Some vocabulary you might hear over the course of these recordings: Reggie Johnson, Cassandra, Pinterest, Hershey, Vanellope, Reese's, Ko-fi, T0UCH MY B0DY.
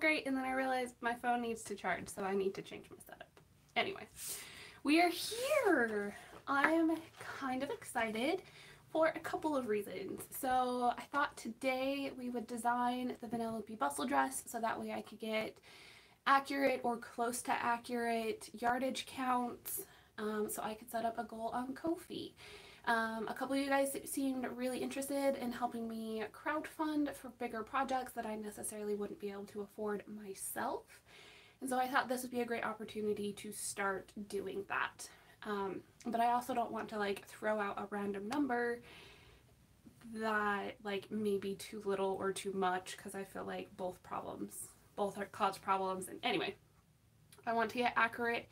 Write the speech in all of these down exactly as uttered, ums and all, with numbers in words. great, and then I realized my phone needs to charge, so I need to change my setup. Anyway, we are here. I'm kind of excited for a couple of reasons. So I thought today we would design the Vanellope bustle dress so that way I could get accurate or close to accurate yardage counts, um, so I could set up a goal on Ko-fi. Um, a couple of you guys seemed really interested in helping me crowdfund for bigger projects that I necessarily wouldn't be able to afford myself. And so I thought this would be a great opportunity to start doing that. Um, but I also don't want to like throw out a random number that like maybe too little or too much, because I feel like both problems, both are cause problems. And anyway, I want to get accurate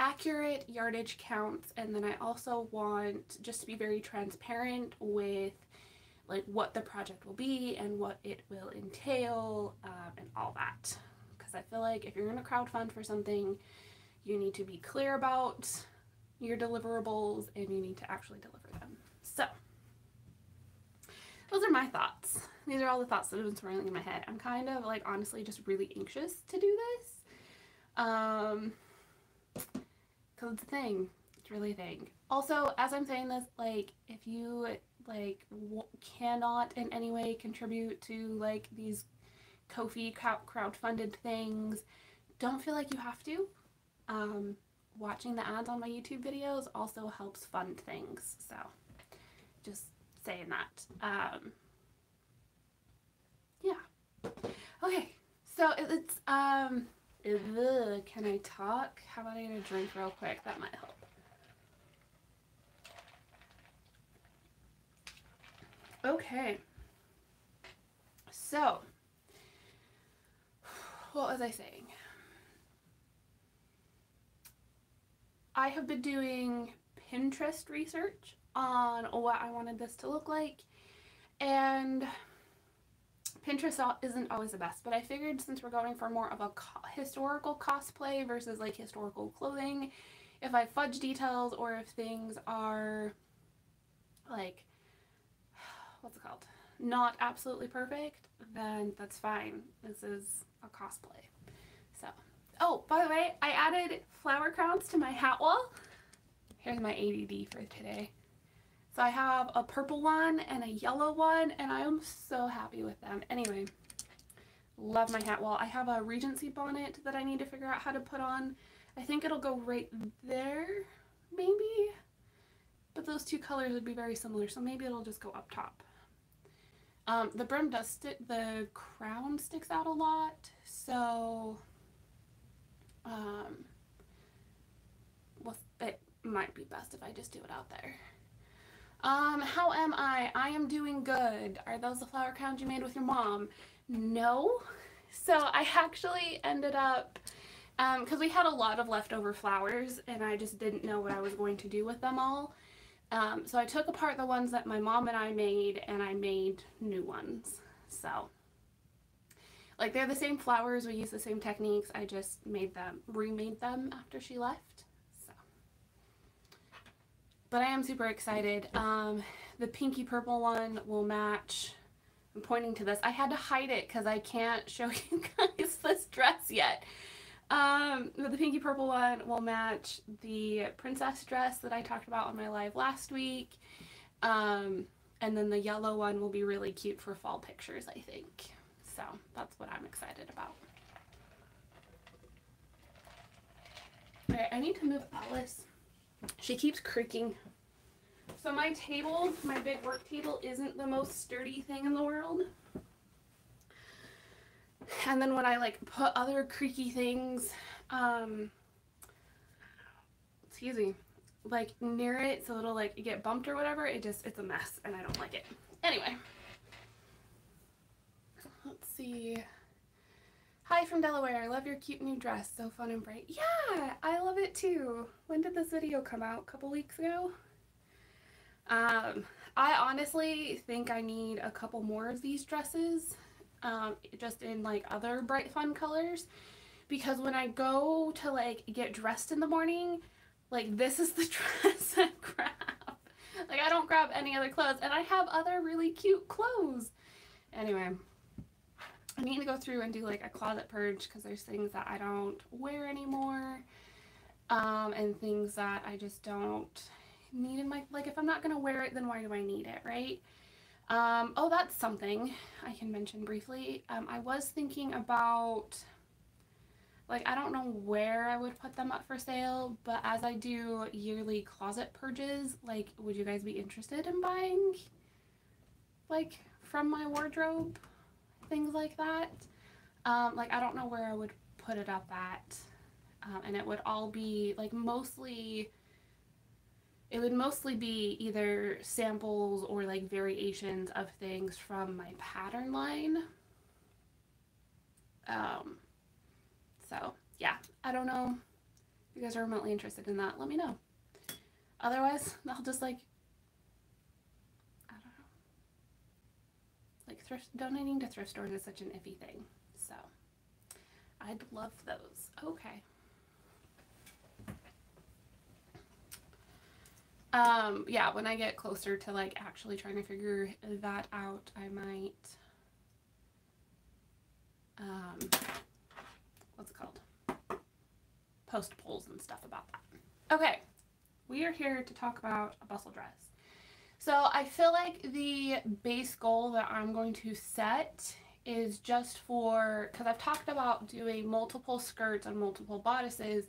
accurate yardage counts, and then I also want just to be very transparent with like what the project will be and what it will entail, um, and all that, because I feel like if you're going to crowdfund for something, you need to be clear about your deliverables and you need to actually deliver them. So those are my thoughts. These are all the thoughts that have been swirling in my head. I'm kind of like honestly just really anxious to do this. Um, Cause it's a thing. It's really a thing. Also, as I'm saying this, like, if you like w cannot in any way contribute to like these Ko-fi crowdfunded things, don't feel like you have to. Um, watching the ads on my YouTube videos also helps fund things. So, just saying that. Um, yeah. Okay. So it, it's um. Ugh, can I talk? How about I get a drink real quick? That might help. Okay. So, what was I saying? I have been doing Pinterest research on what I wanted this to look like, and Pinterest isn't always the best, but I figured since we're going for more of a co historical cosplay versus like historical clothing, if I fudge details or if things are like, what's it called? Not absolutely perfect, then that's fine. This is a cosplay. So, oh, by the way, I added flower crowns to my hat wall. Here's my A D D for today. So I have a purple one and a yellow one, and I am so happy with them. Anyway, love my hat wall. I have a Regency bonnet that I need to figure out how to put on. I think it'll go right there, maybe? But those two colors would be very similar, so maybe it'll just go up top. Um, the brim does stick, the crown sticks out a lot, so um, well, it might be best if I just do it out there. Um, how am I? I am doing good. Are those the flower crowns you made with your mom? No. So I actually ended up, um, because we had a lot of leftover flowers and I just didn't know what I was going to do with them all. Um, so I took apart the ones that my mom and I made and I made new ones. So, like, they're the same flowers. We use the same techniques. I just made them, remade them after she left. But I am super excited. Um, the pinky purple one will match. I'm pointing to this. I had to hide it because I can't show you guys this dress yet. Um, but the pinky purple one will match the princess dress that I talked about on my live last week. Um, and then the yellow one will be really cute for fall pictures, I think. So that's what I'm excited about. All right, I need to move Alice. She keeps creaking. So my table, my big work table, isn't the most sturdy thing in the world. And then when I like put other creaky things, um, excuse me, like near it so it'll like get bumped or whatever, it just, it's a mess and I don't like it. Anyway, let's see. Hi from Delaware, I love your cute new dress, so fun and bright. Yeah, I love it too. When did this video come out? A couple weeks ago? Um, I honestly think I need a couple more of these dresses, um, just in like other bright fun colors, because when I go to like get dressed in the morning, like this is the dress I grab. Like I don't grab any other clothes, and I have other really cute clothes. Anyway. I need to go through and do like a closet purge because there's things that I don't wear anymore, um, and things that I just don't need in my, like, if I'm not going to wear it, then why do I need it, right? Um, oh, that's something I can mention briefly. Um, I was thinking about, like, I don't know where I would put them up for sale, but as I do yearly closet purges, like, would you guys be interested in buying, like, from my wardrobe? Things like that. Um, like, I don't know where I would put it up at. Um, and it would all be, like, mostly, it would mostly be either samples or, like, variations of things from my pattern line. Um, so, yeah. I don't know. If you guys are remotely interested in that, let me know. Otherwise, I'll just, like, I don't know. Like, thrift, donating to thrift stores is such an iffy thing. So, I'd love those. Okay. Um, yeah, when I get closer to, like, actually trying to figure that out, I might, um, what's it called? Post polls and stuff about that. Okay, we are here to talk about a bustle dress. So I feel like the base goal that I'm going to set is just for, because I've talked about doing multiple skirts and multiple bodices,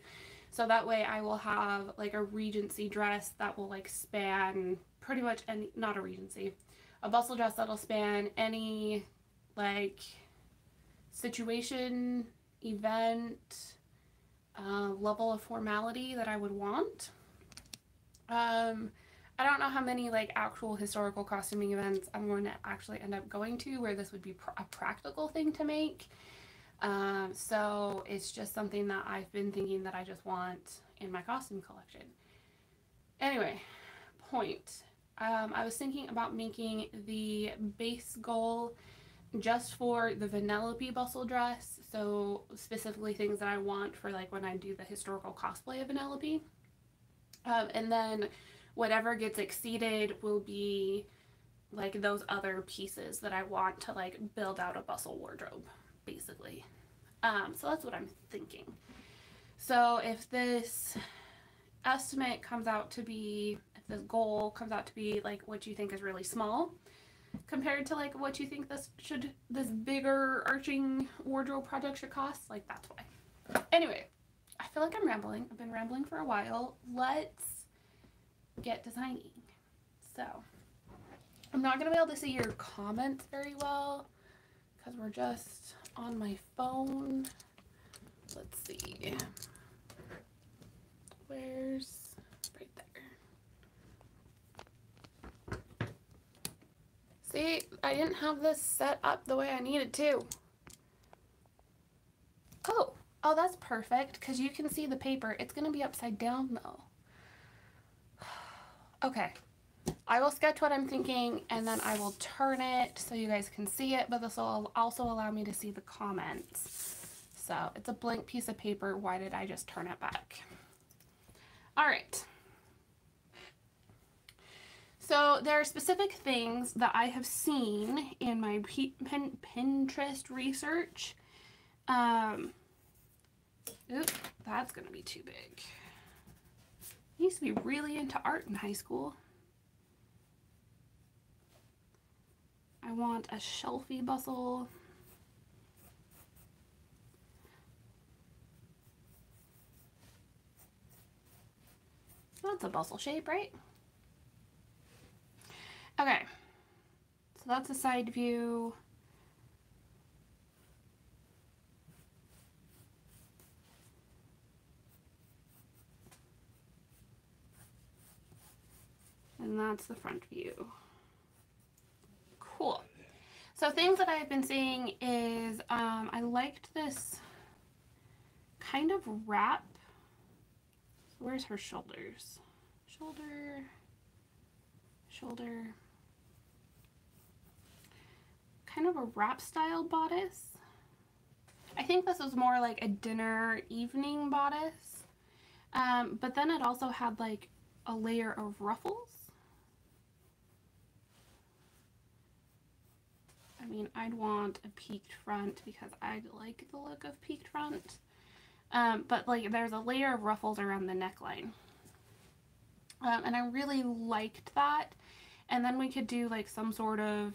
so that way I will have, like, a Regency dress that will, like, span pretty much any, not a Regency, a bustle dress that'll span any, like, situation, event, uh, level of formality that I would want. Um, I don't know how many, like, actual historical costuming events I'm going to actually end up going to where this would be pr- a practical thing to make. Um, so it's just something that I've been thinking that I just want in my costume collection. Anyway, point. Um, I was thinking about making the base goal just for the Vanellope bustle dress. So specifically things that I want for, like, when I do the historical cosplay of Vanellope. Um, and then whatever gets exceeded will be, like, those other pieces that I want to, like, build out a bustle wardrobe. Basically. Um, so that's what I'm thinking. So if this estimate comes out to be, if this goal comes out to be, like, what you think is really small compared to, like, what you think this should, this bigger arching wardrobe project should cost, like, that's why. Anyway, I feel like I'm rambling. I've been rambling for a while. Let's get designing. So I'm not going to be able to see your comments very well because we're just on my phone. Let's see. Where's, right there. See, I didn't have this set up the way I needed to. Oh, oh, that's perfect because you can see the paper. It's gonna be upside down though. Okay. I will sketch what I'm thinking and then I will turn it so you guys can see it, but this will also allow me to see the comments. So it's a blank piece of paper. Why did I just turn it back? All right. So there are specific things that I have seen in my Pinterest research. Um, oops, that's going to be too big. I used to be really into art in high school. I want a shelfie bustle. That's a bustle shape, right? Okay, so that's a side view. And that's the front view. Cool. So things that I've been seeing is, um, I liked this kind of wrap. Where's her shoulders? Shoulder, shoulder. Kind of a wrap style bodice. I think this was more like a dinner evening bodice. Um, but then it also had like a layer of ruffles. mean, I'd want a peaked front because I like the look of peaked front. Um, but like there's a layer of ruffles around the neckline. Um, and I really liked that. And then we could do like some sort of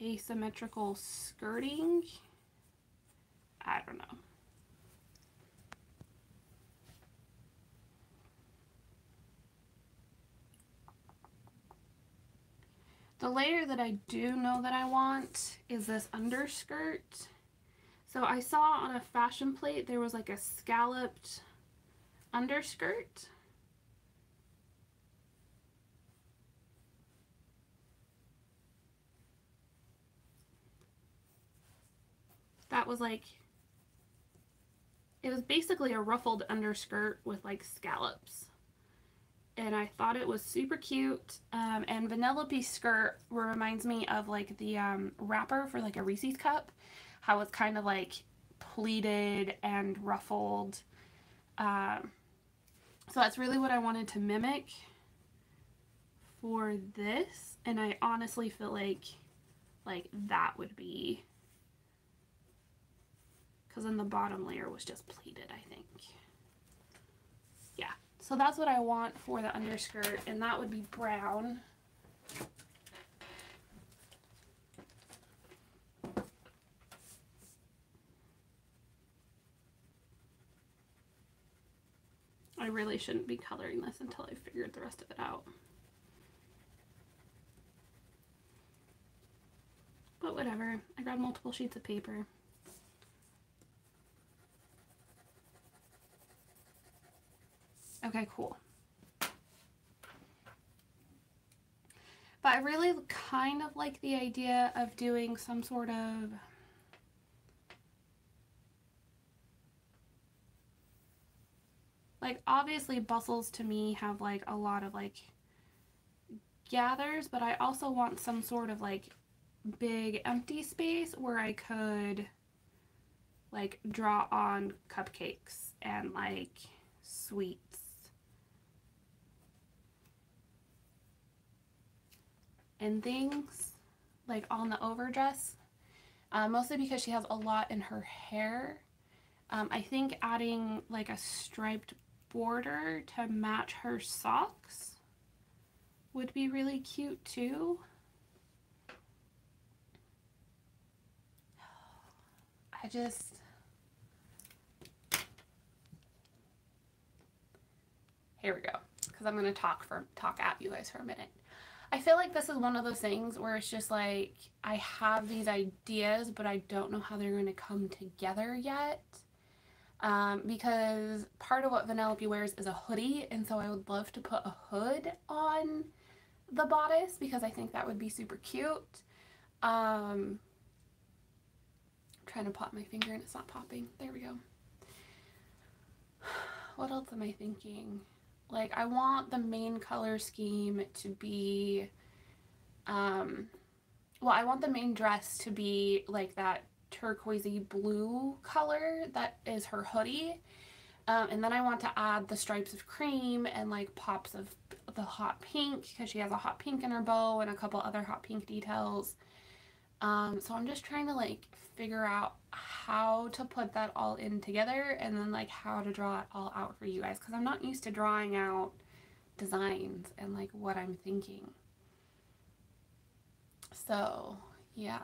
asymmetrical skirting. I don't know. The layer that I do know that I want is this underskirt. So I saw on a fashion plate there was like a scalloped underskirt. That was like, it was basically a ruffled underskirt with like scallops. And I thought it was super cute. Um, and Vanellope's skirt reminds me of like the um, wrapper for like a Reese's cup. How it's kind of like pleated and ruffled. Um, so that's really what I wanted to mimic for this. And I honestly feel like, like that would be, because then the bottom layer was just pleated, I think. Yeah. So that's what I want for the underskirt, and that would be brown. I really shouldn't be coloring this until I figured the rest of it out. But whatever, I grabbed multiple sheets of paper. Okay, cool. But I really kind of like the idea of doing some sort of like, obviously bustles to me have like a lot of like gathers, but I also want some sort of like big empty space where I could like draw on cupcakes and like sweets. And things like on the overdress, uh, mostly because she has a lot in her hair. Um, I think adding like a striped border to match her socks would be really cute too. I just here we go, because I'm gonna talk for talk at you guys for a minute. I feel like this is one of those things where it's just like, I have these ideas, but I don't know how they're going to come together yet. Um, because part of what Vanellope wears is a hoodie, and so I would love to put a hood on the bodice because I think that would be super cute. Um, I'm trying to pop my finger and it's not popping. There we go. What else am I thinking? Like, I want the main color scheme to be, um, well, I want the main dress to be, like, that turquoisey blue color that is her hoodie. Um, and then I want to add the stripes of cream and, like, pops of the hot pink, because she has a hot pink in her bow and a couple other hot pink details. Um, so I'm just trying to, like, figure out how to put that all in together and then like how to draw it all out for you guys, because I'm not used to drawing out designs and like what I'm thinking. So yeah.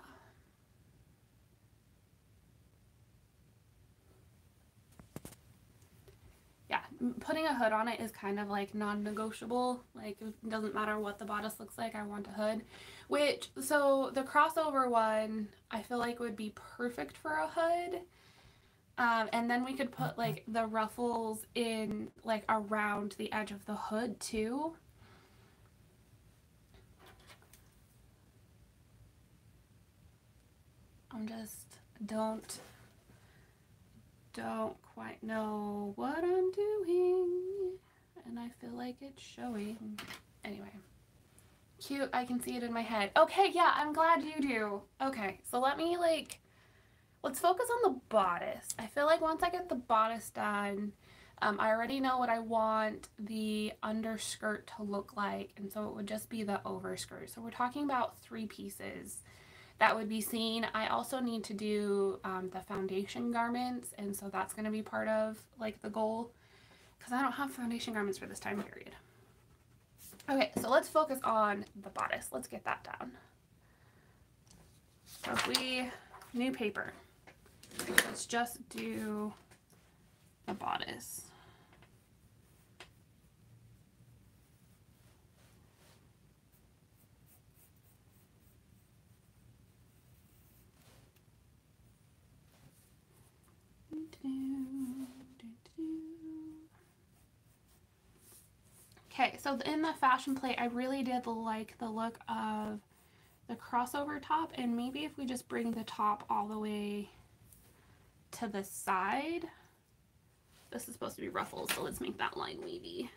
Yeah, putting a hood on it is kind of like non-negotiable. Like, it doesn't matter what the bodice looks like, I want a hood. Which, so the crossover one, I feel like would be perfect for a hood. Um, and then we could put like the ruffles in like around the edge of the hood too. I'm just, don't, don't quite know what I'm doing. And I feel like it's showing. Anyway. Cute, I can see it in my head. Okay, yeah, I'm glad you do. Okay, so let me like, let's focus on the bodice. I feel like once I get the bodice done, Um, I already know what I want the underskirt to look like, and so it would just be the overskirt. So we're talking about three pieces that would be seen. I also need to do um, the foundation garments, and so that's going to be part of like the goal, because I don't have foundation garments for this time period. Okay, so let's focus on the bodice. Let's get that down. So if we, new paper, let's just do the bodice. Okay, so in the fashion plate, I really did like the look of the crossover top, and maybe if we just bring the top all the way to the side. This is supposed to be ruffles, so let's make that line wavy.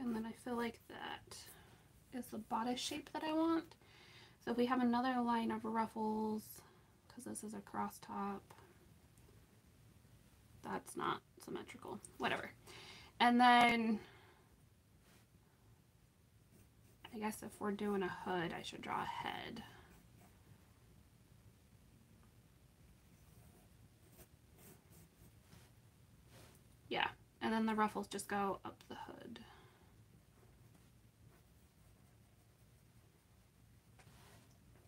And then I feel like that is the bodice shape that I want. So if we have another line of ruffles, because this is a cross top, that's not symmetrical, whatever. And then I guess if we're doing a hood, I should draw a head. Yeah, and then the ruffles just go up the hood.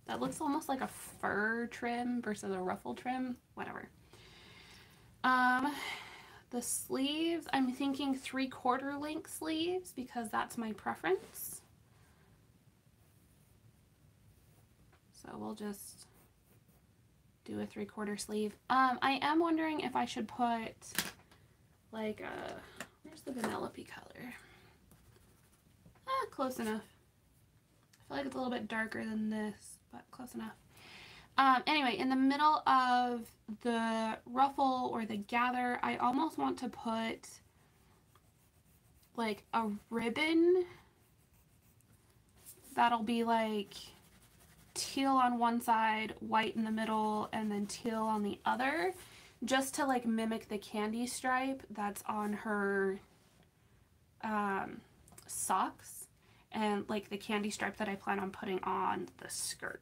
That looks almost like a fur trim versus a ruffle trim, whatever. Um, the sleeves, I'm thinking three quarter length sleeves because that's my preference. So we'll just do a three quarter sleeve. Um, I am wondering if I should put like a, where's the Vanellope color? Ah, close enough. I feel like it's a little bit darker than this, but close enough. Um, anyway, in the middle of the ruffle or the gather, I almost want to put like a ribbon that'll be like teal on one side, white in the middle, and then teal on the other, just to like mimic the candy stripe that's on her um, socks. And like the candy stripe that I plan on putting on the skirt.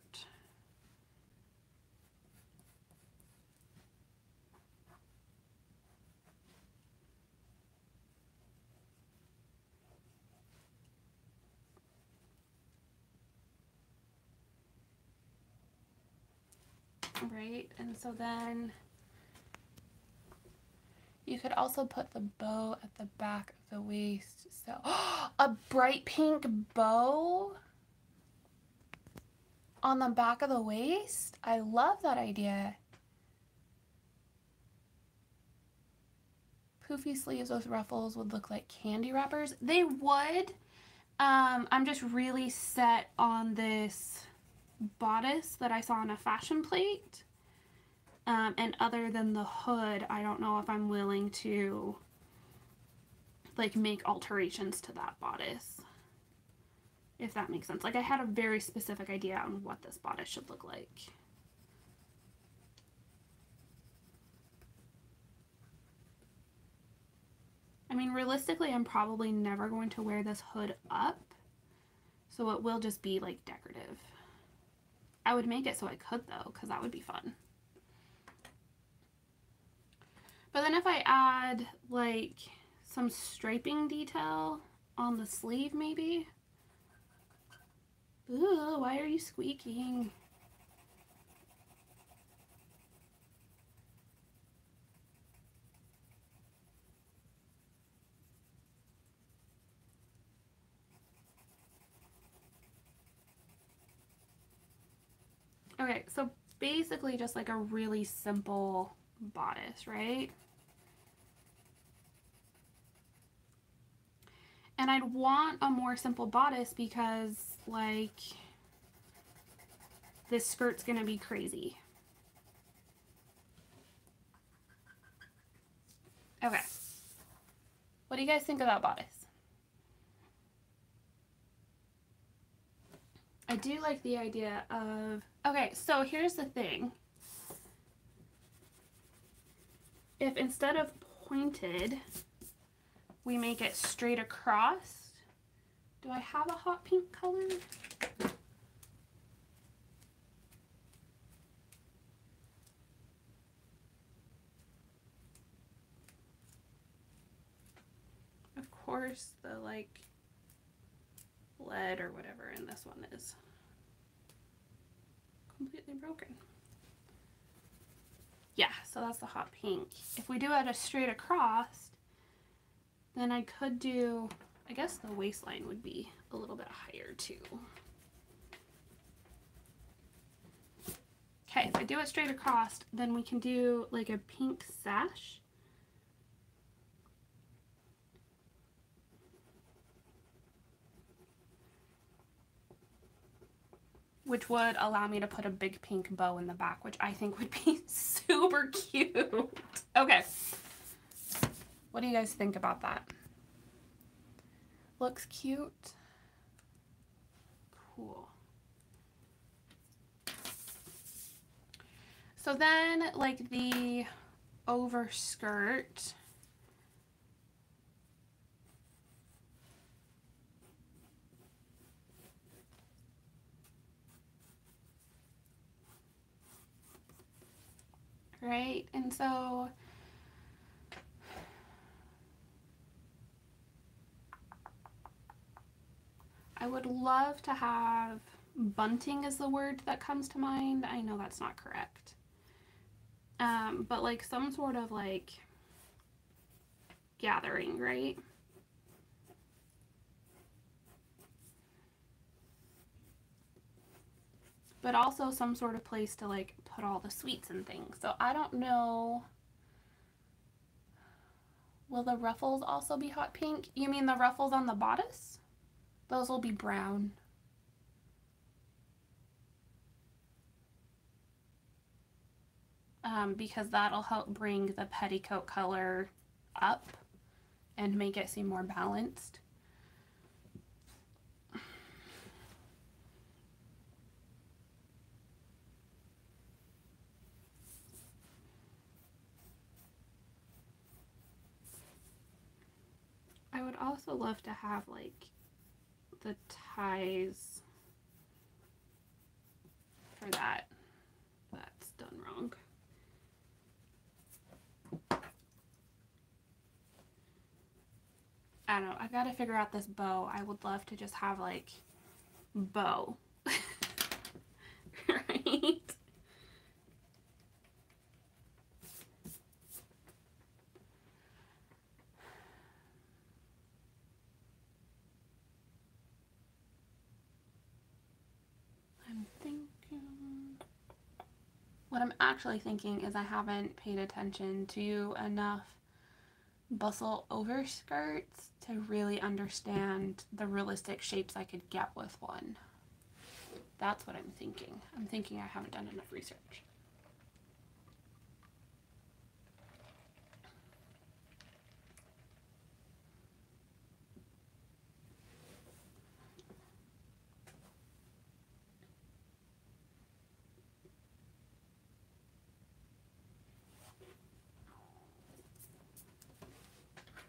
Right, and so then you could also put the bow at the back of the waist. So, oh, a bright pink bow on the back of the waist. I love that idea. Poofy sleeves with ruffles would look like candy wrappers. They would. Um, I'm just really set on this bodice that I saw on a fashion plate. Um, and other than the hood, I don't know if I'm willing to like make alterations to that bodice, if that makes sense. Like I had a very specific idea on what this bodice should look like. I mean, realistically, I'm probably never going to wear this hood up, so it will just be like decorative. I would make it so I could though, because that would be fun. But then if I add like some striping detail on the sleeve maybe. Ooh, why are you squeaking? Okay, so basically just like a really simple bodice, right? And I'd want a more simple bodice because like this skirt's gonna be crazy. Okay. What do you guys think of that bodice? I do like the idea of... Okay, so here's the thing. If instead of pointed, we make it straight across. Do I have a hot pink color? Of course, the like lead or whatever in this one is completely broken. Yeah, so that's the hot pink. If we do it a straight across, then I could do, I guess the waistline would be a little bit higher too. Okay, if I do it straight across, then we can do like a pink sash. Which would allow me to put a big pink bow in the back, which I think would be super cute. Okay. What do you guys think about that? Looks cute. Cool. So then, like, the overskirt. Right? And so I would love to have bunting is the word that comes to mind. I know that's not correct. Um, but like some sort of like gathering, right? But also some sort of place to like put all the sweets and things. So I don't know. Will the ruffles also be hot pink? You mean the ruffles on the bodice? Those will be brown. Um, because that'll help bring the petticoat color up and make it seem more balanced. I would also love to have like the ties for that. That's done wrong. I don't know. I've got to figure out this bow. I would love to just have like bow. Right? What I'm actually thinking is I haven't paid attention to enough bustle overskirts to really understand the realistic shapes I could get with one. That's what I'm thinking. I'm thinking I haven't done enough research.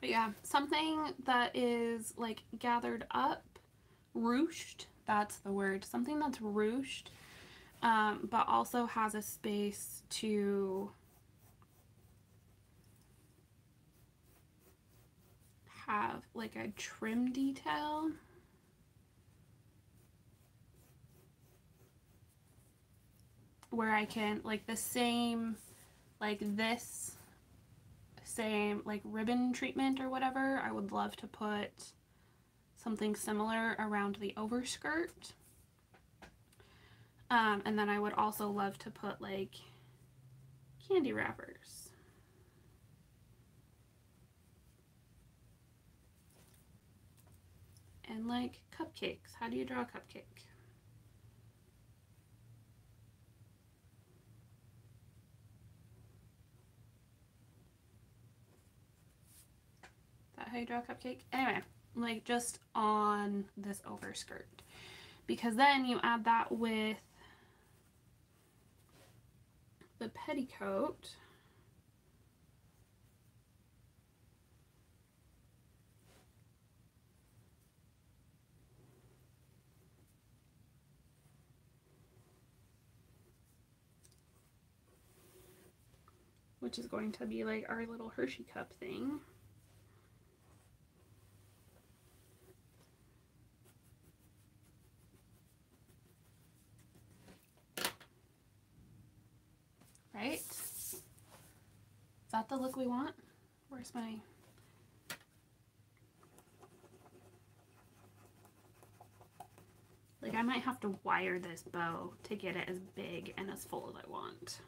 But yeah, something that is like gathered up, ruched, that's the word, something that's ruched, um, but also has a space to have like a trim detail. Where I can, like the same, like this, same like ribbon treatment or whatever, I would love to put something similar around the overskirt. Um, and then I would also love to put like candy wrappers. And like cupcakes. How do you draw a cupcake? Is that how you draw a cupcake? Anyway, like just on this overskirt, because then you add that with the petticoat. Which is going to be like our little Hershey cup thing. Right? Is that the look we want? Where's my... Like, I might have to wire this bow to get it as big and as full as I want.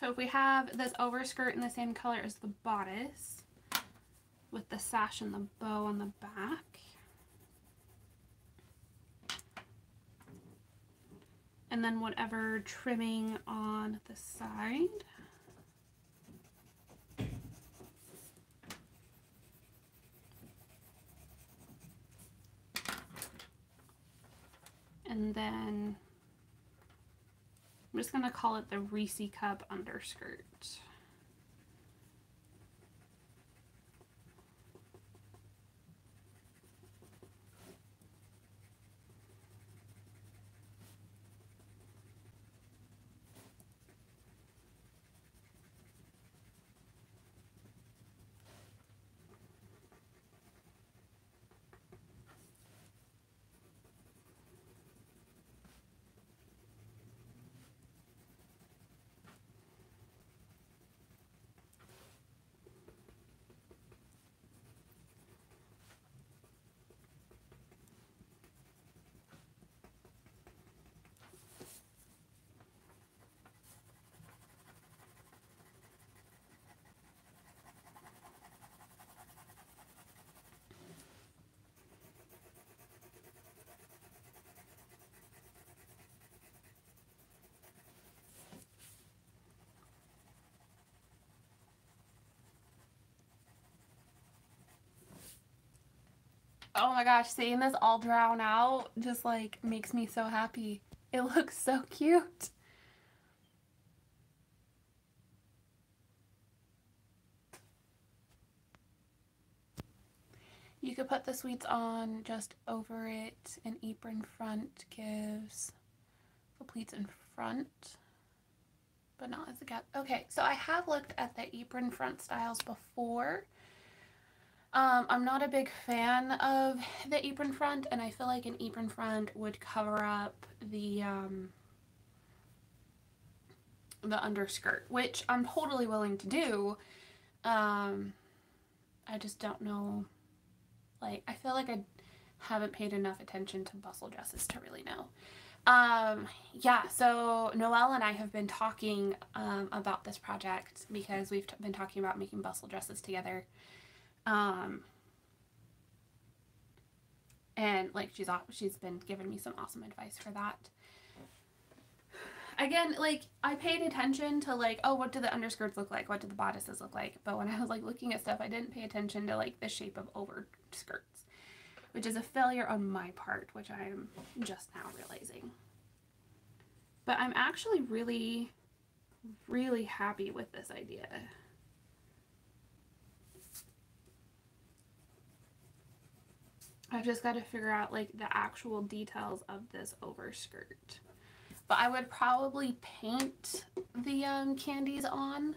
So if we have this overskirt in the same color as the bodice, with the sash and the bow on the back, and then whatever trimming on the side. And then I'm just going to call it the Reese's cup underskirt. Oh my gosh, seeing this all drawn out just like makes me so happy. It looks so cute. You could put the sweets on just over it. An apron front gives the pleats in front, but not as a gap. Okay, so I have looked at the apron front styles before. Um, I'm not a big fan of the apron front, and I feel like an apron front would cover up the, um, the underskirt, which I'm totally willing to do. Um, I just don't know, like, I feel like I haven't paid enough attention to bustle dresses to really know. Um, yeah, so Noelle and I have been talking, um, about this project because we've t been talking about making bustle dresses together. Um, and like she's, she's been giving me some awesome advice for that. Again, like I paid attention to like, oh, what do the underskirts look like? What do the bodices look like? But when I was like looking at stuff, I didn't pay attention to like the shape of overskirts, which is a failure on my part, which I'm just now realizing. But I'm actually really, really happy with this idea. I've just got to figure out like the actual details of this overskirt. But I would probably paint the um, candies on.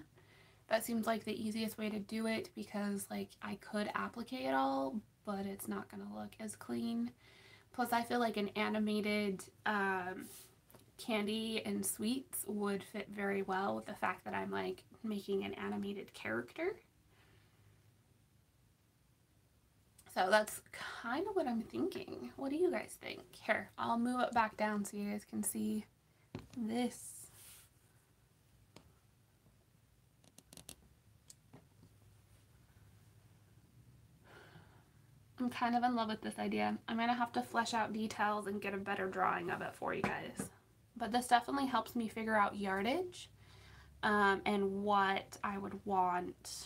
That seems like the easiest way to do it because like I could applique it all, but it's not gonna look as clean. Plus I feel like an animated um, candy and sweets would fit very well with the fact that I'm like making an animated character. So that's kind of what I'm thinking. What do you guys think? Here, I'll move it back down so you guys can see this. I'm kind of in love with this idea. I'm gonna have to flesh out details and get a better drawing of it for you guys. But this definitely helps me figure out yardage um, and what I would want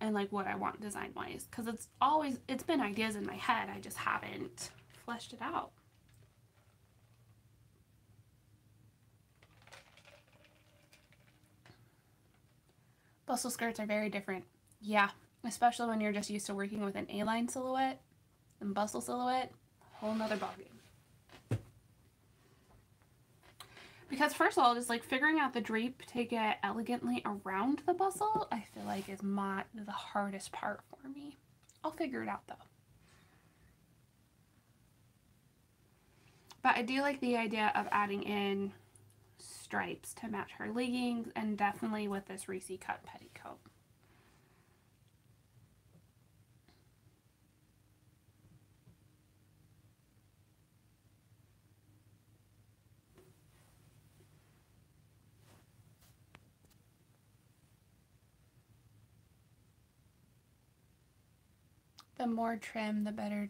and like what I want design wise, because it's always it's been ideas in my head, I just haven't fleshed it out. Bustle skirts are very different, yeah, especially when you're just used to working with an A-line silhouette and bustle silhouette, whole nother ballgame. Because first of all, just like figuring out the drape to get elegantly around the bustle, I feel like is my, the hardest part for me. I'll figure it out though. But I do like the idea of adding in stripes to match her leggings and definitely with this Reese's cut petticoat. The more trim, the better,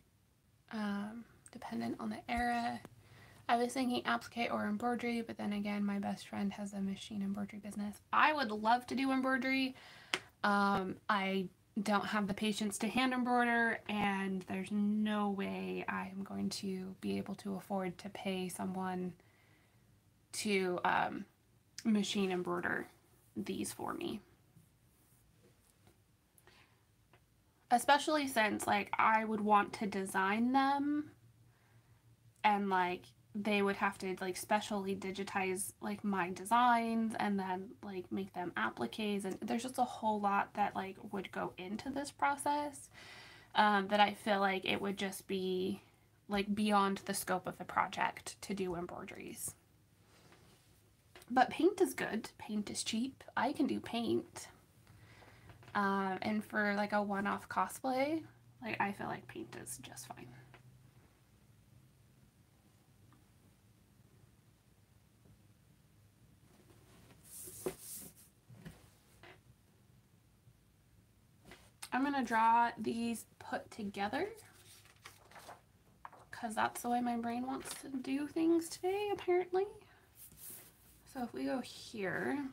um, dependent on the era. I was thinking applique or embroidery, but then again, my best friend has a machine embroidery business. I would love to do embroidery. Um, I don't have the patience to hand embroider, and there's no way I'm going to be able to afford to pay someone to um, machine embroider these for me. Especially since, like, I would want to design them and, like, they would have to, like, specially digitize, like, my designs and then, like, make them appliques. And there's just a whole lot that, like, would go into this process um, that I feel like it would just be, like, beyond the scope of the project to do embroideries. But paint is good. Paint is cheap. I can do paint. Um, and for like a one-off cosplay, like I feel like paint is just fine. I'm gonna draw these put together because that's the way my brain wants to do things today, apparently. So if we go here,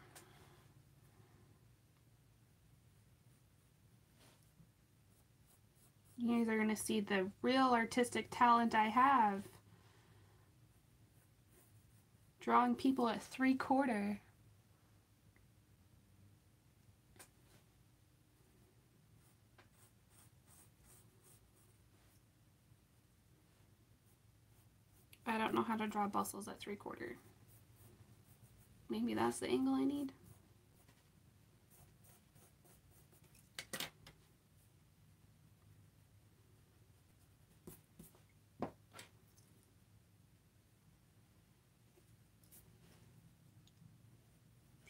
you guys are going to see the real artistic talent I have. Drawing people at three quarter. I don't know how to draw bustles at three quarter. Maybe that's the angle I need.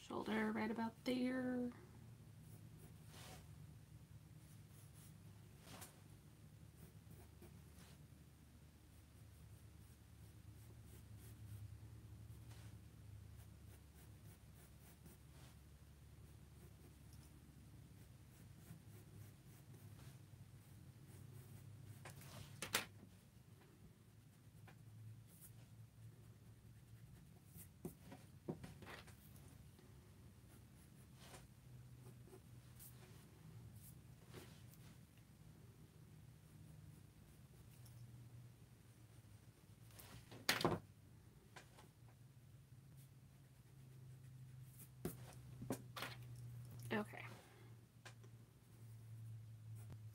Shoulder right about there. Okay,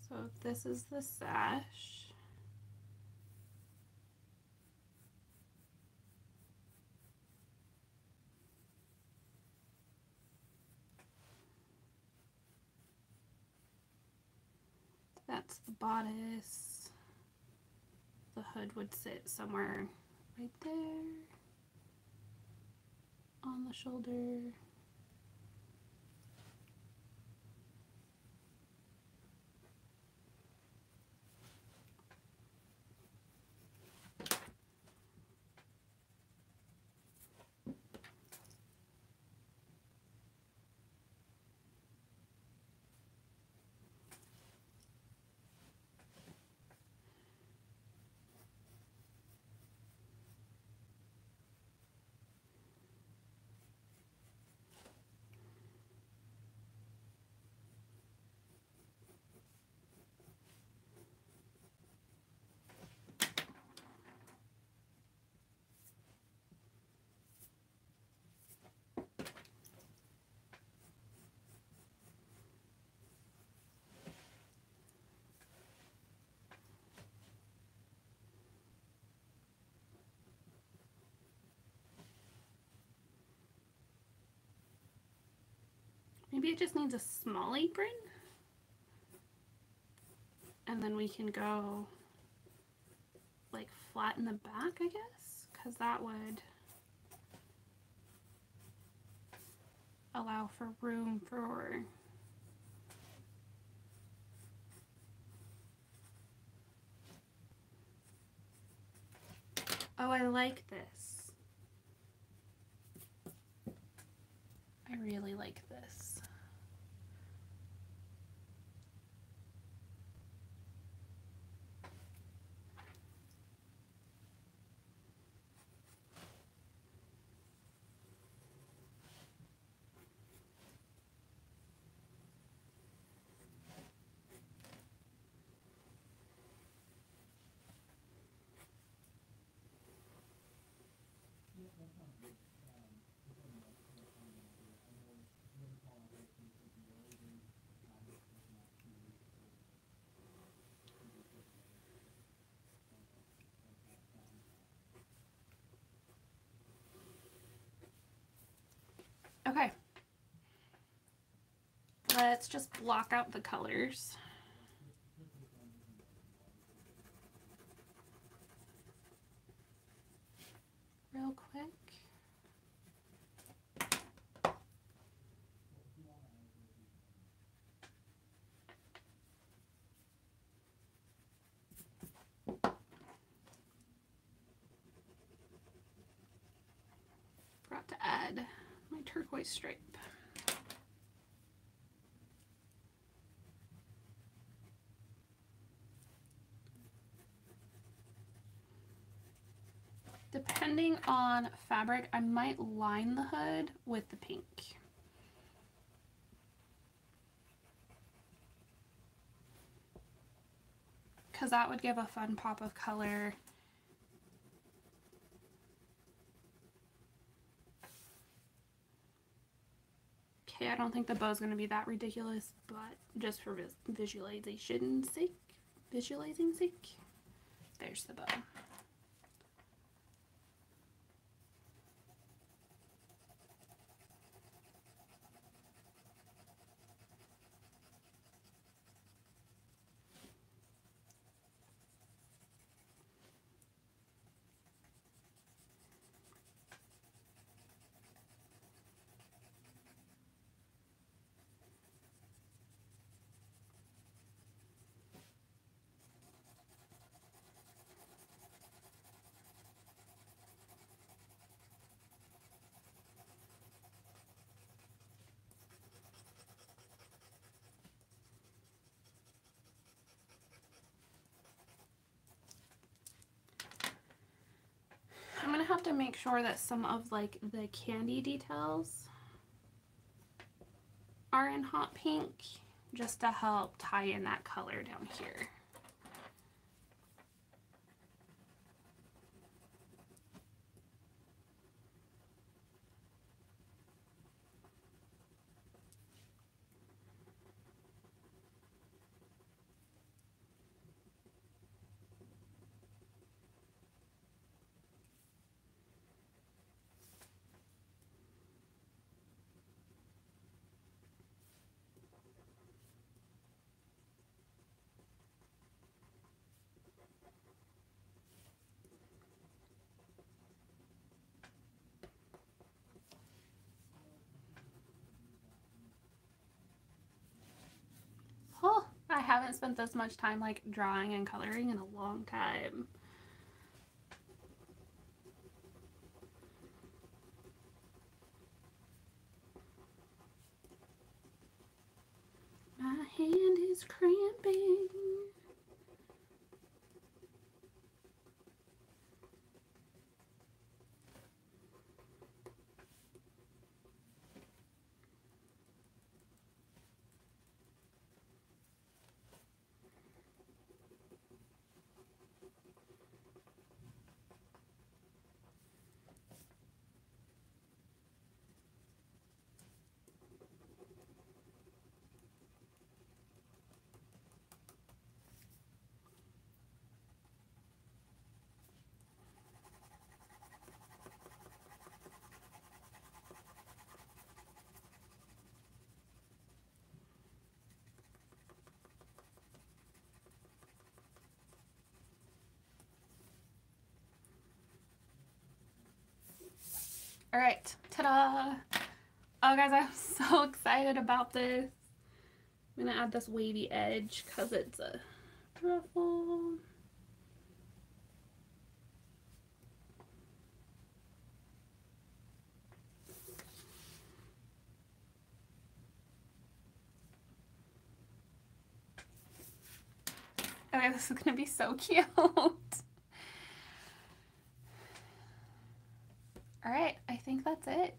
so this is the sash. the bodice. The hood would sit somewhere right there on the shoulder. Maybe it just needs a small apron, and then we can go like flat in the back, I guess, because that would allow for room for oh I like this I really like this. Okay, let's just block out the colors. Real quick. Forgot to add my turquoise stripe. Depending on fabric, I might line the hood with the pink. Because that would give a fun pop of color. Okay, I don't think the bow's going to be that ridiculous, but just for vis visualization sake, visualizing sake, there's the bow. Have to make sure that some of like the candy details are in hot pink just to help tie in that color down here. haven't spent this much time like drawing and coloring in a long time. My hand is cramping. All right, ta-da! Oh guys, I'm so excited about this. I'm gonna add this wavy edge because it's a ruffle. Okay, this is gonna be so cute. Alright, I think that's it.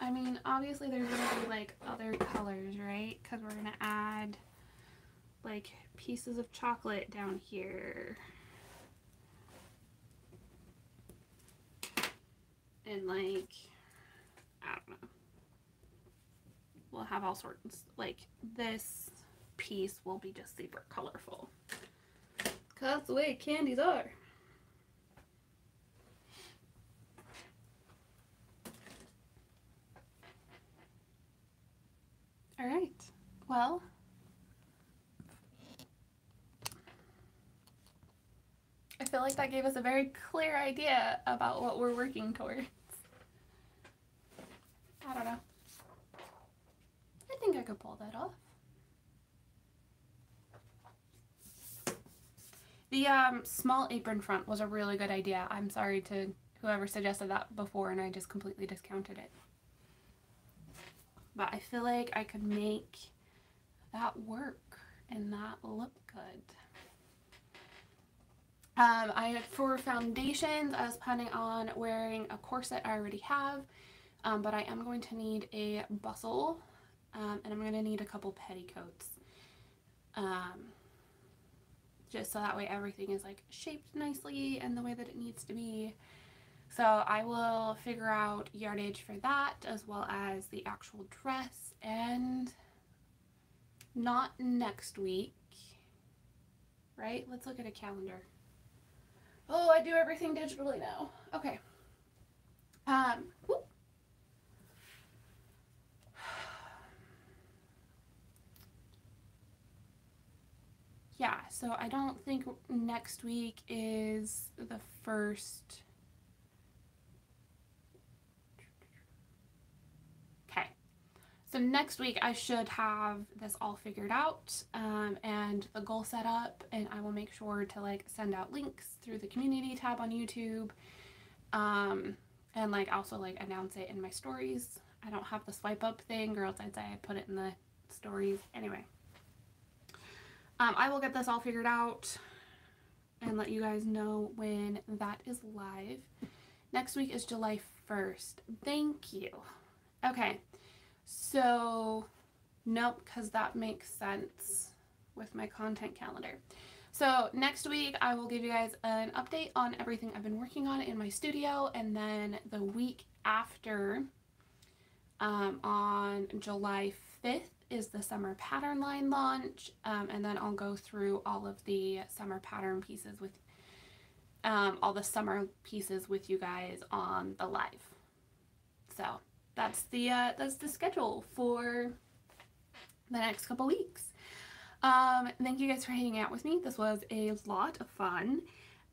I mean, obviously there's going to be like other colors, right? Because we're going to add like pieces of chocolate down here. And like, I don't know. We'll have all sorts, like this piece will be just super colorful. Because that's the way candies are. All right, well, I feel like that gave us a very clear idea about what we're working towards. I don't know. I think I could pull that off. The um, small apron front was a really good idea. I'm sorry to whoever suggested that before and I just completely discounted it. But I feel like I could make that work and that look good. Um, I, for foundations, I was planning on wearing a corset I already have, um, but I am going to need a bustle, um, and I'm going to need a couple petticoats. Um, just so that way everything is like shaped nicely and the way that it needs to be. So I will figure out yardage for that as well as the actual dress, and not next week, right? Let's look at a calendar. Oh, I do everything digitally now. Okay. Um, whoop. Yeah, so I don't think next week is the first... So next week I should have this all figured out um, and the goal set up, and I will make sure to like send out links through the community tab on YouTube, um, and like also like announce it in my stories. I don't have the swipe up thing, or else I'd say I put it in the stories. Anyway, um, I will get this all figured out and let you guys know when that is live. Next week is July first. Thank you. Okay. So, nope, because that makes sense with my content calendar. So next week I will give you guys an update on everything I've been working on in my studio, and then the week after, um, on July fifth is the summer pattern line launch, um, and then I'll go through all of the summer pattern pieces with, um, all the summer pieces with you guys on the live. So. That's the, uh, that's the schedule for the next couple weeks. Um, thank you guys for hanging out with me. This was a lot of fun,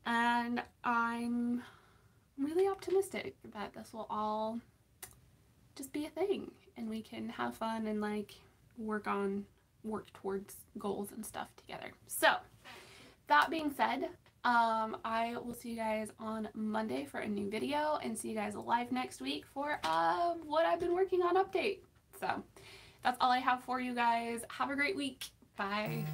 and I'm really optimistic that this will all just be a thing and we can have fun and like work on work towards goals and stuff together. So that being said, um, I will see you guys on Monday for a new video, and see you guys live next week for uh, what I've been working on update. So that's all I have for you guys. Have a great week. Bye.